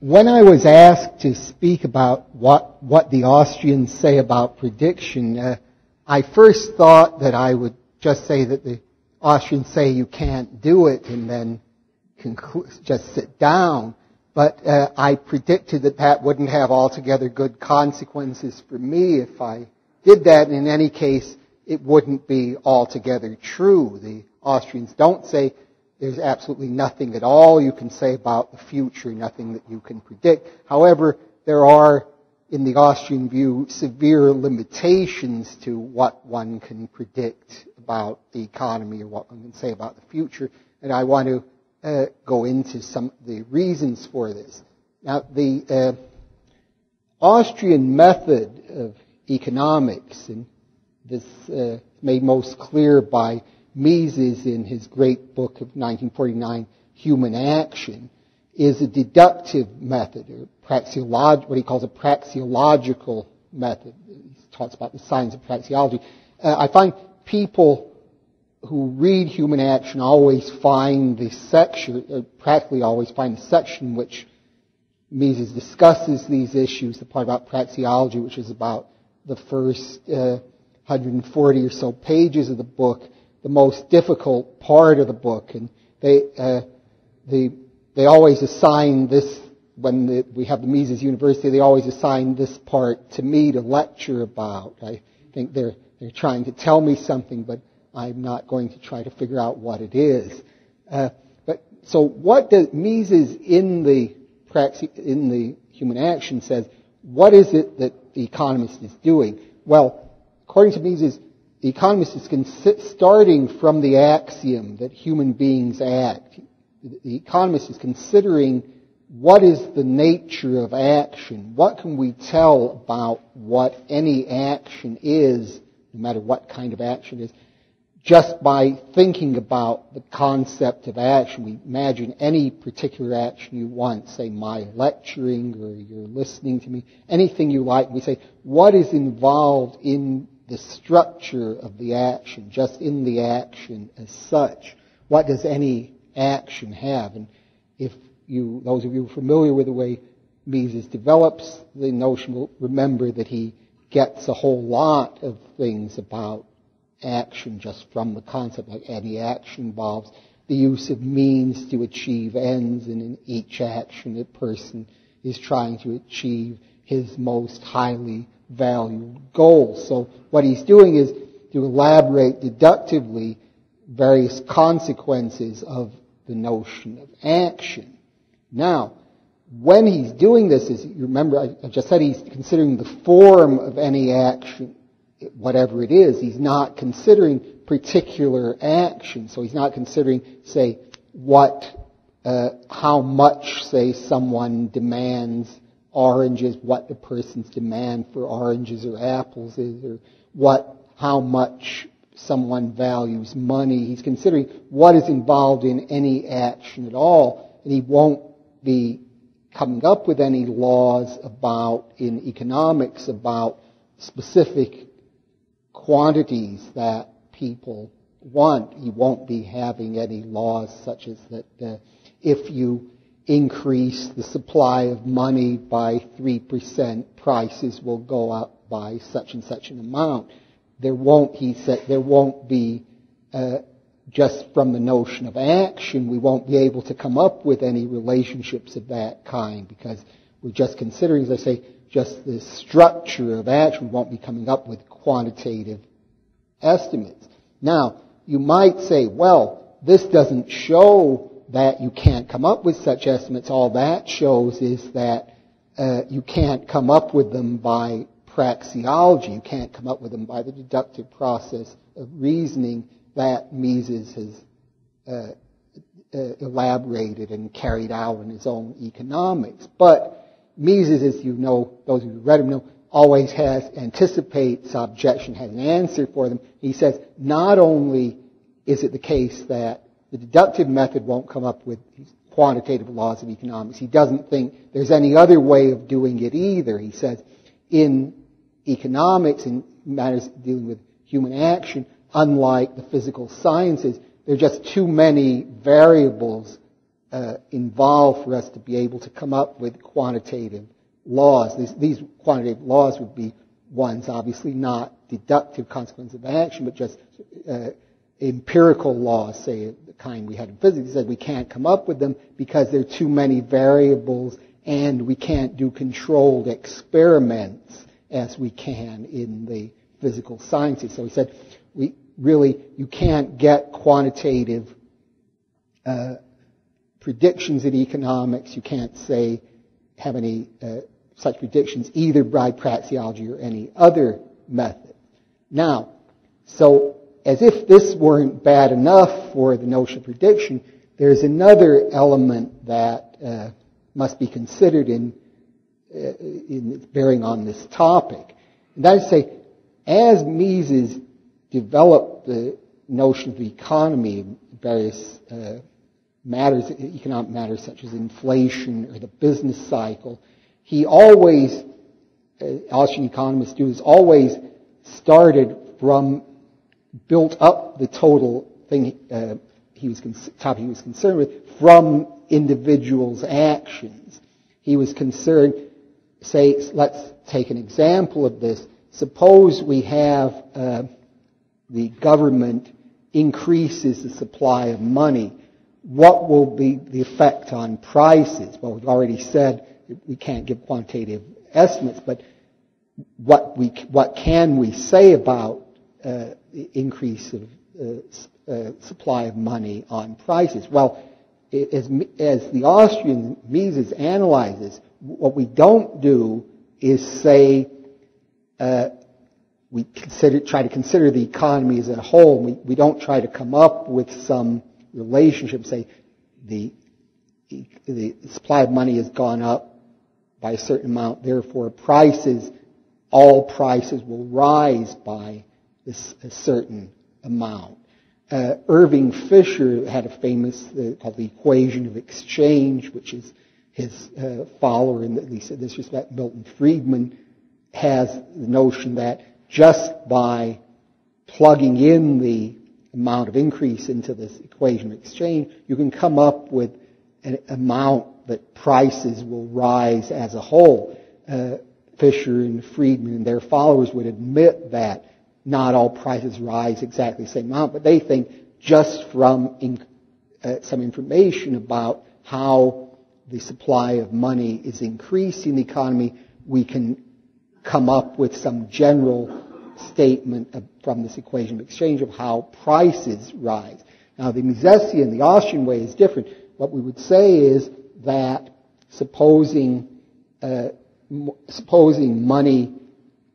When I was asked to speak about what the Austrians say about prediction, I first thought that I would just say that the Austrians say you can't do it and then just sit down. But I predicted that that wouldn't have altogether good consequences for me if I did that. And in any case, it wouldn't be altogether true. The Austrians don't say there's absolutely nothing at all you can say about the future, nothing that you can predict. However, there are, in the Austrian view, severe limitations to what one can predict about the economy or what one can say about the future. And I want to go into some of the reasons for this. Now, the Austrian method of economics, and this made most clear by Mises in his great book of 1949, Human Action, is a deductive method, or what he calls a praxeological method. He talks about the science of praxeology. I find people who read Human Action always find the section, or practically always find the section in which Mises discusses these issues, the part about praxeology, which is about the first 140 or so pages of the book, the most difficult part of the book. And they always assign this, when we have the Mises University, they always assign this part to me to lecture about. I think they're trying to tell me something, but I'm not going to try to figure out what it is. So what does Mises in the Human Action says, what is it that the economist is doing? Well, according to Mises, the economist is starting from the axiom that human beings act. The economist is considering what is the nature of action. What can we tell about what any action is, no matter what kind of action it is, just by thinking about the concept of action. We imagine any particular action you want, say my lecturing or you're listening to me, anything you like. We say, what is involved in the structure of the action, just in the action as such? What does any action have? And if you, those of you who are familiar with the way Mises develops the notion, will remember that he gets a whole lot of things about action just from the concept, like any action involves the use of means to achieve ends, and in each action a person is trying to achieve his most highly valued goal. So what he's doing is to elaborate deductively various consequences of the notion of action. Now, when he's doing this, as you remember, I just said he's considering the form of any action, whatever it is. He's not considering particular action. So he's not considering, say, how much, say, someone demands oranges, what the person's demand for oranges or apples is, or how much someone values money. He's considering what is involved in any action at all, and he won't be coming up with any laws about, in economics, about specific quantities that people want. You won't be having any laws such as that if you increase the supply of money by 3%, prices will go up by such and such an amount. There won't, he said, there won't be, just from the notion of action, we won't be able to come up with any relationships of that kind, because we're just considering, as I say, just the structure of action. We won't be coming up with quantitative estimates. Now, you might say, well, this doesn't show that you can't come up with such estimates. All that shows is that you can't come up with them by praxeology. You can't come up with them by the deductive process of reasoning that Mises has elaborated and carried out in his own economics. But Mises, as you know, those of you who read him know, always anticipates objection, has an answer for them. He says, not only is it the case that the deductive method won't come up with quantitative laws of economics, he doesn't think there's any other way of doing it either. He says, in economics, in matters dealing with human action, unlike the physical sciences, there are just too many variables involve for us to be able to come up with quantitative laws. These quantitative laws would be ones, obviously, not deductive consequence of action, but just empirical laws, say, the kind we had in physics. He said we can't come up with them because there are too many variables, and we can't do controlled experiments as we can in the physical sciences. So he said, you can't get quantitative predictions in economics. You can't say have any such predictions either by praxeology or any other method. Now, so as if this weren't bad enough for the notion of prediction, there's another element that must be considered in bearing on this topic. And that is to say, as Mises developed the notion of the economy, various matters, economic matters such as inflation or the business cycle, he always, Austrian economists do, is always started from, built up the total thing he was concerned with from individuals' actions. He was concerned, say, let's take an example of this. Suppose we have the government increases the supply of money. What will be the effect on prices? Well, we've already said we can't give quantitative estimates, but what can we say about the increase of supply of money on prices? Well, as the Austrian Mises analyzes, what we don't do is say we try to consider the economy as a whole. We don't try to come up with some relationship, say the supply of money has gone up by a certain amount, therefore all prices will rise by this, a certain amount. Irving Fisher had a famous called the Equation of Exchange, which is his follower, and at least in this respect, Milton Friedman, has the notion that just by plugging in the amount of increase into this equation of exchange, you can come up with an amount that prices will rise as a whole. Fisher and Friedman and their followers would admit that not all prices rise exactly the same amount, but they think just from some information about how the supply of money is increasing the economy, we can come up with some general statement from this equation of exchange of how prices rise. Now, the Misesian, the Austrian way is different. What we would say is that supposing money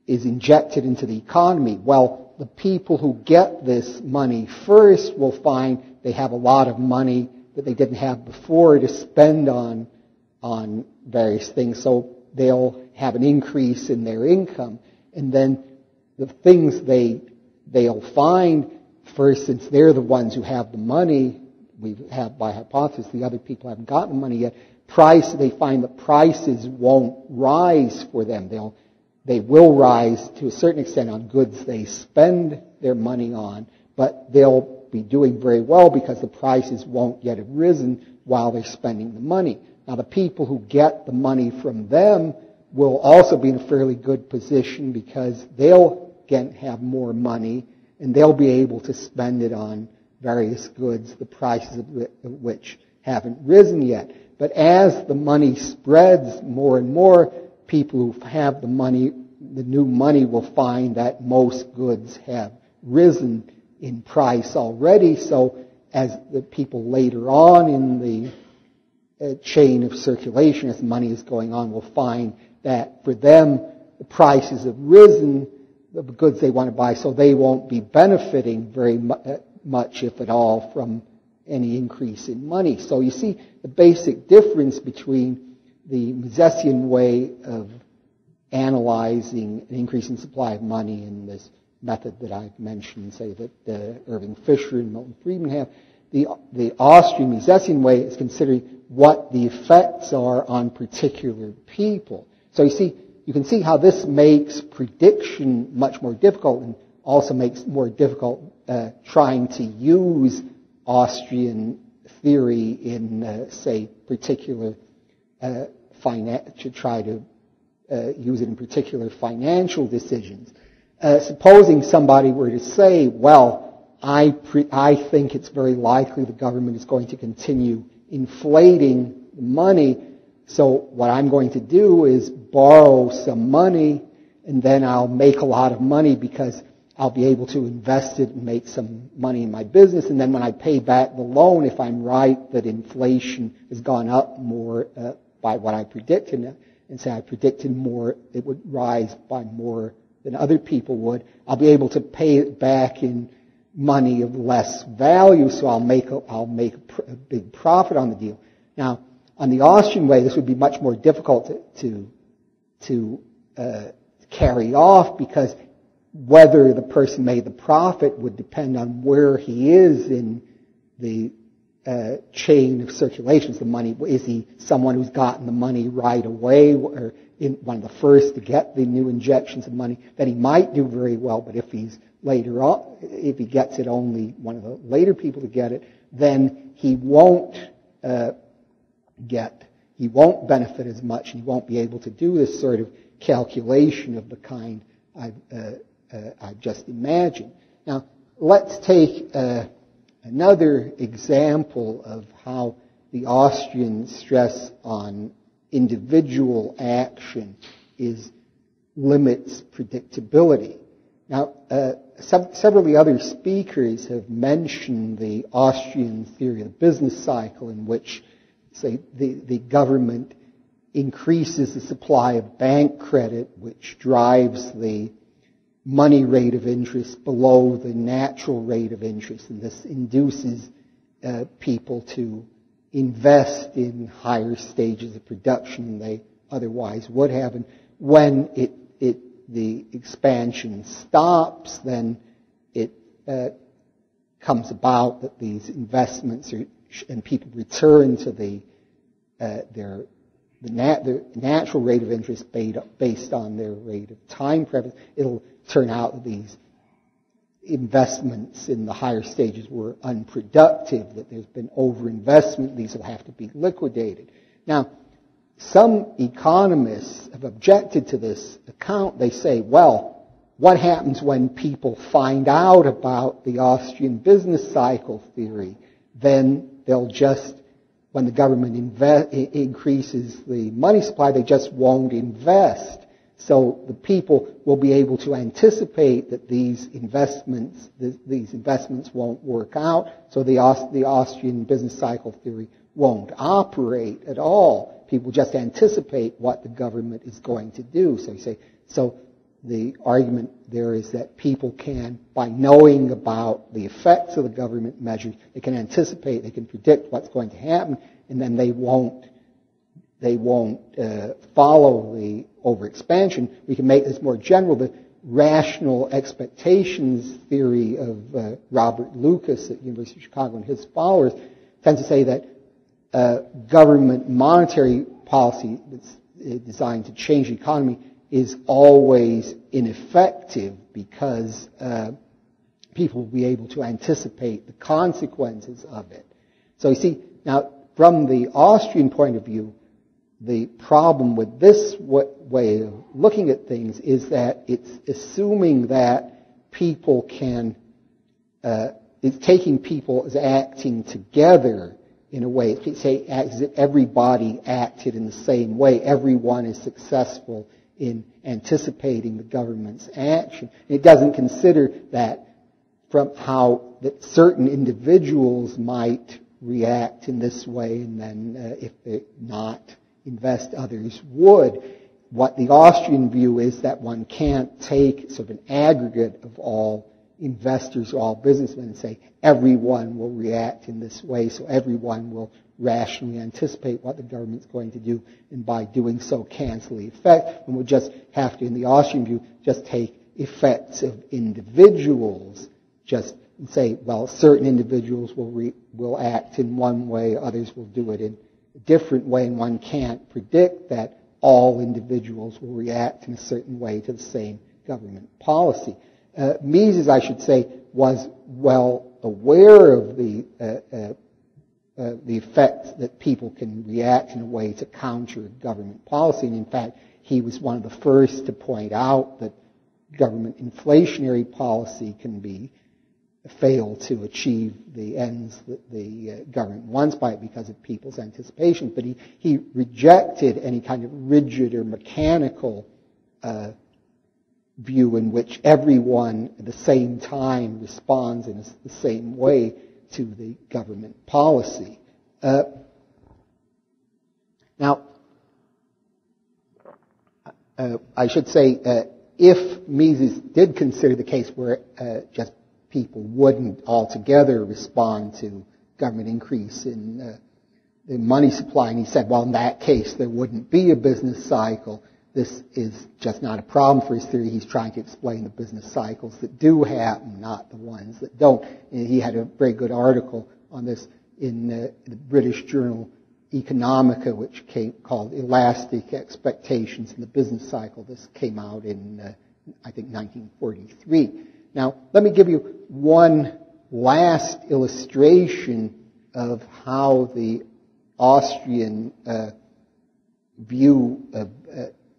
is injected into the economy, well, the people who get this money first will find they have a lot of money that they didn't have before to spend on various things, so they'll have an increase in their income. And then the things they'll find first, since they're the ones who have the money, we have by hypothesis the other people haven't gotten the money yet, they find the prices won't rise for them. They will rise to a certain extent on goods they spend their money on, but they'll be doing very well because the prices won't yet have risen while they're spending the money. Now, the people who get the money from them will also be in a fairly good position because they'll again have more money and they'll be able to spend it on various goods, the prices of which haven't risen yet. But as the money spreads more and more, people who have the money, the new money, will find that most goods have risen in price already. So as the people later on in the chain of circulation, as money is going on, will find that for them the prices have risen, the goods they want to buy, so they won't be benefiting very much, if at all, from any increase in money. So you see the basic difference between the Misesian way of analyzing an increase in supply of money and this method that I've mentioned, say, that Irving Fisher and Milton Friedman have. The Austrian Misesian way is considering what the effects are on particular people. So you can see how this makes prediction much more difficult and also makes more difficult trying to use Austrian theory in, say, particular to try to use it in particular financial decisions. Supposing somebody were to say, well, I think it's very likely the government is going to continue inflating money, so what I'm going to do is borrow some money, and then I'll make a lot of money because I'll be able to invest it and make some money in my business, and then when I pay back the loan, if I'm right that inflation has gone up more by what I predicted, and say I predicted more, it would rise by more than other people would, I'll be able to pay it back in money of less value, so I'll make a big profit on the deal. Now, on the Austrian way, this would be much more difficult to carry off, because whether the person made the profit would depend on where he is in the chain of circulations. The money, is he someone who's gotten the money right away, or in one of the first to get the new injections of money? Then he might do very well, but if he's later on, if he gets it only one of the later people to get it, then he won't he won't benefit as much, and he won't be able to do this sort of calculation of the kind I've just imagined. Now, let's take another example of how the Austrian stress on individual action limits predictability. Now, several of the other speakers have mentioned the Austrian theory of the business cycle, in which, say, the government increases the supply of bank credit, which drives the money rate of interest below the natural rate of interest, and this induces people to invest in higher stages of production than they otherwise would have. And when the expansion stops, then it comes about that these investments and people return to the natural rate of interest based on their rate of time preference. It'll turn out that these investments in the higher stages were unproductive, that there's been overinvestment, these will have to be liquidated. Now, some economists have objected to this account. They say, well, what happens when people find out about the Austrian business cycle theory? Then they'll just, when the government increases the money supply, they just won't invest. So the people will be able to anticipate that these investments won't work out, so the Austrian business cycle theory won't operate at all. People just anticipate what the government is going to do. So you say, so the argument there is that people can, by knowing about the effects of the government measures, they can anticipate, they can predict what's going to happen, and then they won't follow the overexpansion. We can make this more general. The rational expectations theory of Robert Lucas at University of Chicago and his followers tends to say that government monetary policy that's designed to change the economy is always ineffective, because people will be able to anticipate the consequences of it. So you see, now from the Austrian point of view, the problem with this way of looking at things is that it's assuming that people can, it's taking people as acting together in a way. It's as if everybody acted in the same way. Everyone is successful in anticipating the government's action. It doesn't consider that from how that certain individuals might react in this way, and then if they're not invest, others would. What the Austrian view is that one can't take sort of an aggregate of all investors or all businessmen and say everyone will react in this way, so everyone will rationally anticipate what the government's going to do, and by doing so cancel the effect. And we'll just have to, in the Austrian view, just take effects of individuals, just say, well, certain individuals will act in one way, others will do it in different way, and one can't predict that all individuals will react in a certain way to the same government policy. Mises, I should say, was well aware of the the effect that people can react in a way to counter government policy. And in fact, he was one of the first to point out that government inflationary policy can be fail to achieve the ends that the government wants by it because of people's anticipation. But he rejected any kind of rigid or mechanical view in which everyone at the same time responds in the same way to the government policy. Now, I should say, if Mises did consider the case where just people wouldn't altogether respond to government increase in the money supply, and he said, well, in that case, there wouldn't be a business cycle. This is just not a problem for his theory. He's trying to explain the business cycles that do happen, not the ones that don't. And he had a very good article on this in the British journal Economica, which called Elastic Expectations in the Business Cycle. This came out in, I think, 1943. Now, let me give you one last illustration of how the Austrian view of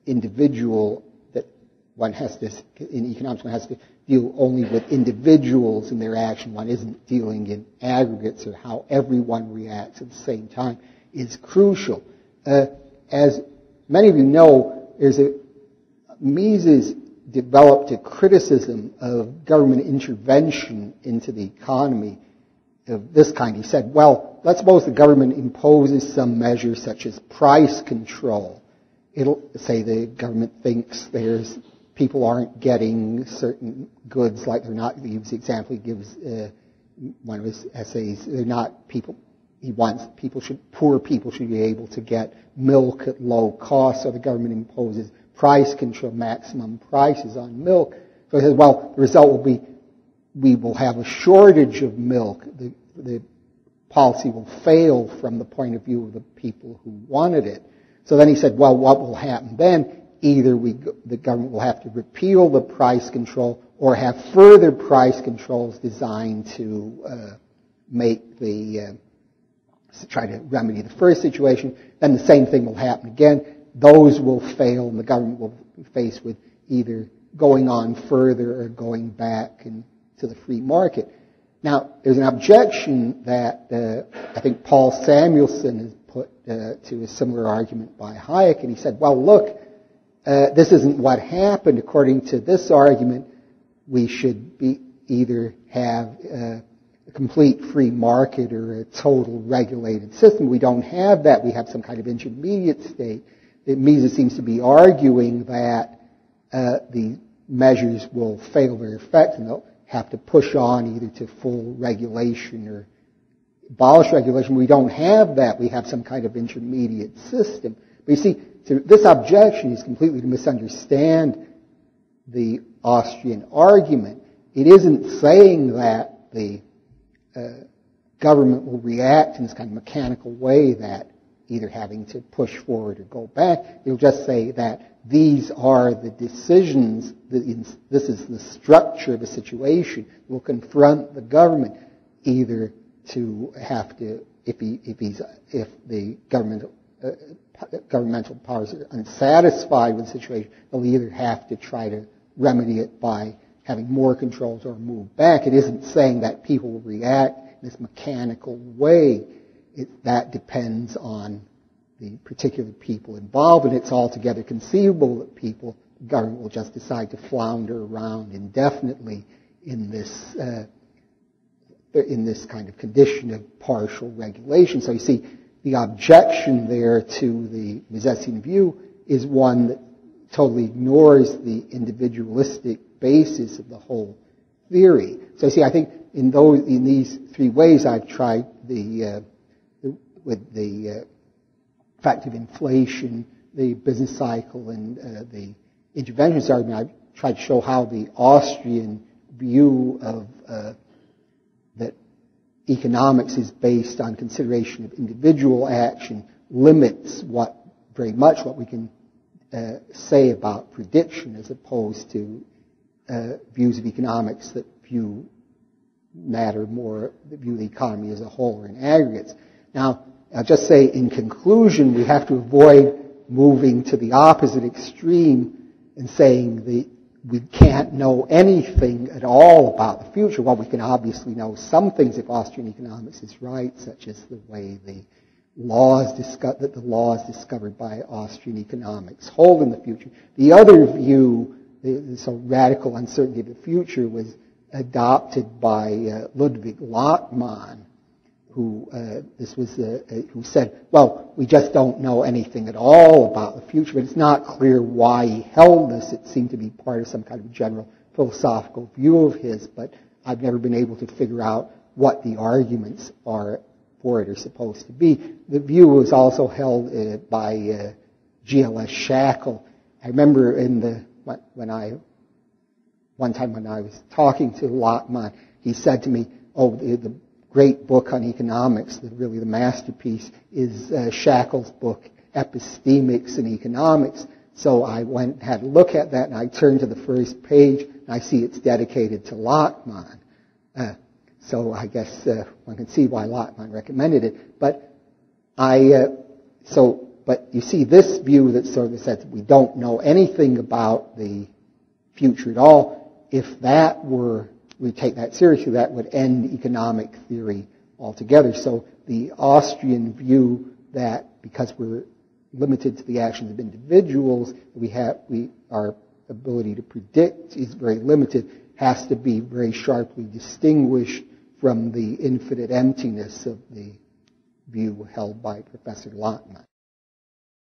individual, that one has this, in economics, one has to deal only with individuals and their action. One isn't dealing in aggregates or how everyone reacts at the same time is crucial. As many of you know, there's a Mises developed a criticism of government intervention into the economy of this kind. He said, well, let's suppose the government imposes some measures such as price control. It'll say the government thinks there's people aren't getting certain goods, like they're not, he gives the example, he gives one of his essays, they're not people, he wants people should, poor people should be able to get milk at low cost, so the government imposes price control, maximum prices on milk. So he says, well, the result will be we will have a shortage of milk. The policy will fail from the point of view of the people who wanted it. So then he said, well, what will happen then? Either the government will have to repeal the price control or have further price controls designed to make the, try to remedy the first situation. Then the same thing will happen again. Those will fail, and the government will be faced with either going on further or going back to the free market. Now, there's an objection that I think Paul Samuelson has put to a similar argument by Hayek, and he said, well, look, this isn't what happened. According to this argument, we should be either have a complete free market or a total regulated system. We don't have that. We have some kind of intermediate state. Mises seems to be arguing that the measures will fail their effect and they'll have to push on either to full regulation or abolish regulation. We don't have that. We have some kind of intermediate system. But you see, so this objection is completely to misunderstand the Austrian argument. It isn't saying that the government will react in this kind of mechanical way that either having to push forward or go back. You'll just say that these are the decisions, this is the structure of a situation. We'll confront the government either to have to, if the government, governmental powers are unsatisfied with the situation, they'll either have to try to remedy it by having more controls or move back. It isn't saying that people will react in this mechanical way. That depends on the particular people involved, and it's altogether conceivable that the government will just decide to flounder around indefinitely in this kind of condition of partial regulation. So you see, the objection there to the Misesian view is one that totally ignores the individualistic basis of the whole theory. So you see, I think in these three ways, I've tried with the fact of inflation, the business cycle, and the interventionist argument, I've tried to show how the Austrian view of that economics is based on consideration of individual action limits very much what we can say about prediction, as opposed to views of economics that view the economy as a whole or in aggregates. Now, I'll just say in conclusion, we have to avoid moving to the opposite extreme and saying we can't know anything at all about the future. Well, we can obviously know some things if Austrian economics is right, such as the way the laws discovered by Austrian economics hold in the future. The other view, so radical uncertainty of the future, was adopted by Ludwig Lachmann, who said, well, we just don't know anything at all about the future, but it's not clear why he held this. It seemed to be part of some kind of general philosophical view of his, but I've never been able to figure out what the arguments are for it are supposed to be. The view was also held by G.L.S. Shackle. I remember one time when I was talking to Lachmann, he said to me, oh, the great book on economics, really the masterpiece, is Shackle's book, Epistemics and Economics. So I went and had a look at that, and I turned to the first page, and I see it's dedicated to Lachmann. So I guess one can see why Lachmann recommended it. But you see this view that sort of says we don't know anything about the future at all. If that were, we take that seriously, that would end economic theory altogether. So the Austrian view that because we're limited to the actions of individuals, our ability to predict is very limited, has to be very sharply distinguished from the infinite emptiness of the view held by Professor Lachmann.